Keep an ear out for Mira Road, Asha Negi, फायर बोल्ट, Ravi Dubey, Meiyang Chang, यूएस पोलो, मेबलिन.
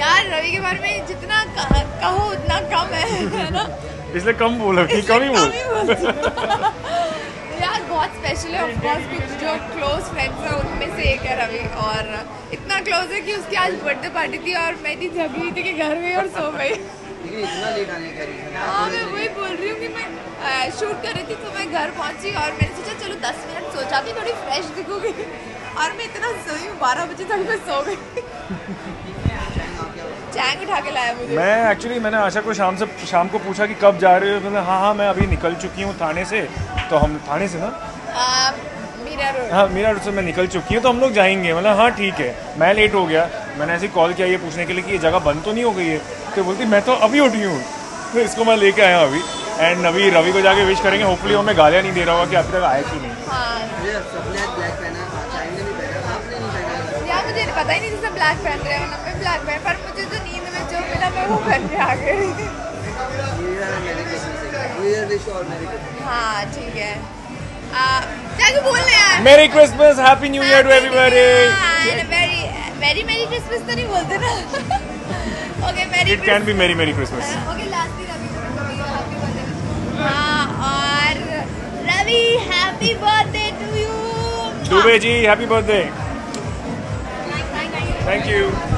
यार रवि के बारे में जितना कहो उतना कम है ना, इसलिए कम बोलो कि कम ही बोलो। यार बहुत स्पेशल है, ऑफ कोर्स कुछ जो क्लोज फ्रेंड्स हैं उनमें से एक है रवि, और इतना क्लोज है कि उसकी आज बर्थडे पार्टी थी और मैं इतनी जग रही थी कि घर में और सो गई। हाँ मैं वही बोल रही हूँ कि मैं शूट कर रही थी तो मैं घर पहुँची और मैंने सोचा चलो 10 मिनट सो जाती थोड़ी फ्रेश दिखूंगी, और मैं इतना सोई हूँ 12 बजे तक मैं सो गई। चैंग उठा के लाया मुझे। मैं एक्चुअली मैंने आशा को शाम को पूछा कि कब जा रहे हो, मतलब हाँ हाँ मैं अभी निकल चुकी हूँ थाने से, तो हम थाने से ना मीरा रोड, हाँ मीरा रोड से मैं निकल चुकी हूँ तो हम लोग जाएंगे, मतलब हाँ ठीक है। मैं लेट हो गया, मैंने ऐसे कॉल किया ये पूछने के लिए कि ये जगह बंद तो नहीं हो गई है, तो बोलती मैं तो अभी उठी हूँ, तो इसको मैं लेके आया अभी। एंड अभी रवि को जाके विश करेंगे, होपफुली वो मैं गालियाँ नहीं दे रहा होगा कि अभी तक आया क्यों नहीं। मुझे पता ही नहीं जैसे ब्लैक पहन रहे हैं, मैं ब्लैक पहन, पर मुझे जो नींद में जो मिला मैं वो पहन के आ गई। हाँ ठीक है, क्या बोल रहे हैं? Merry Christmas, happy new year to everybody. Very very merry Christmas तो नहीं बोलते ना। ओके मेरी, इट कैन बी मेरी मेरी क्रिसमस। ओके लास्ट दिन रवि, हाँ और Ravi happy birthday to you. Dubey ji happy birthday. Thank you.